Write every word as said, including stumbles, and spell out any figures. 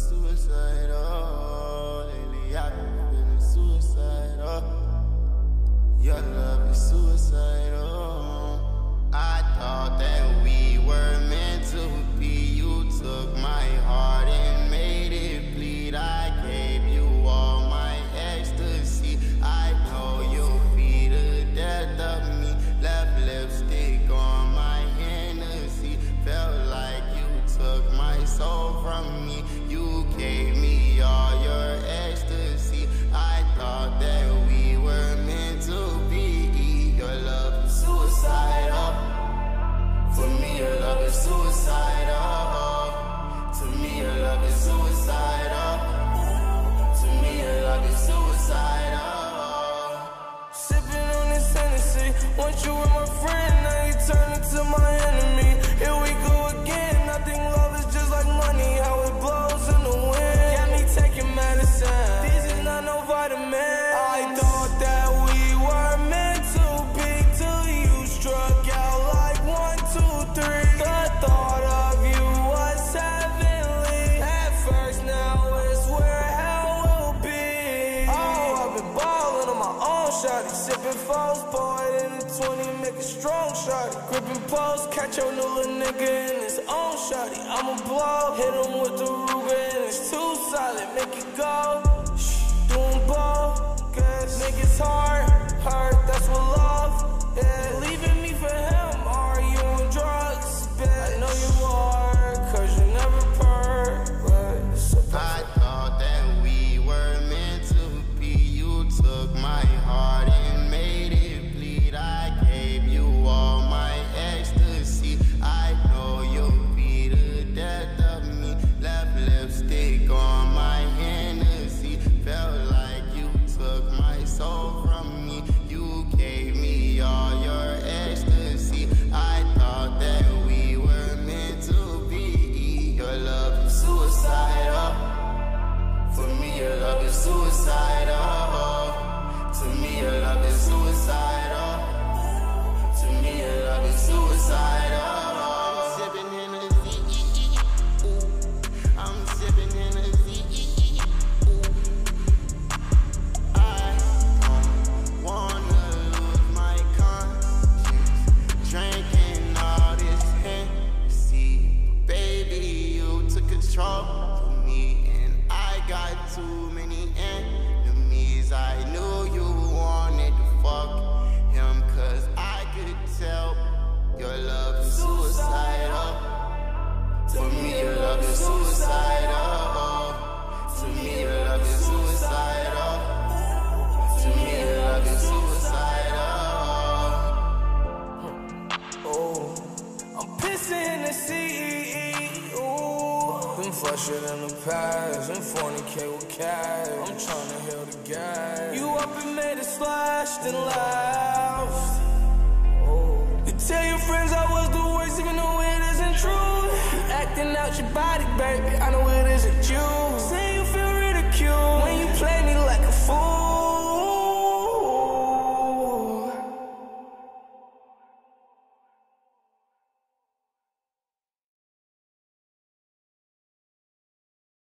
suicidal. Lately I've been suicidal. Your love is suicidal. I thought that we were meant to be. You took my heart and made it bleed. I gave you all my ecstasy. I know you'll be the death of me. Left lipstick on my Hennessy. Felt like you took my soul from me. You gave me all your ecstasy. I thought that we were meant to be. Your love is suicidal. For me, your love is suicidal. To me, your love is suicidal. To me, your love is suicidal. Sipping on this Hennessy. Once you were my friend, now you turn into my enemy. Here we go again. I think love is just like money, how it blows in the wind. Got me taking medicine. These are not no vitamins. I thought that we were meant to be till you struck out like one, two, three. The thought of you was heavenly. At first, now it's where hell will be. Oh, I've been ballin' on my own, shawty. Sippin' false, boy, in the twenty, make a strong shawty. Grippin' balls, catch your new little nigga in his own shawty. I'ma blow, hit him with the Ruben. It's too solid, make it go. Shh, doin' ball, guess. Niggas hard, hurt, that's what love is. Leaving me for him, are you on drugs, bitch? I know you are, cause you never purr, but it's a I thought that we were meant to be. You took my heart and made it bleed. I gave you all my ecstasy. I know you'll be the death of me. Left lipstick on my Hennessy. Felt like you took my soul from me. You gave me all your ecstasy. I thought that we were meant to be. Your love is suicidal. For me, your love is suicidal. To me, your love is suicidal. To me, your love is suicidal. Sipping in a Z. Ooh. I'm sipping in a Z. Ooh. I don't wanna lose my conscience. Drinking all this Hennessy. Baby, you took control of me, and I got too many enemies. I knew you wanted to fuck. Cause I could tell your love is suicidal. To me, your love is suicidal. To me, your love is suicidal. To me, your love is suicidal. Oh, I'm pissing in the sea. Ooh, I'm flushing in the past. I'm fornicating with cash. I'm trying to heal the guy. You up and made a slash, then lie.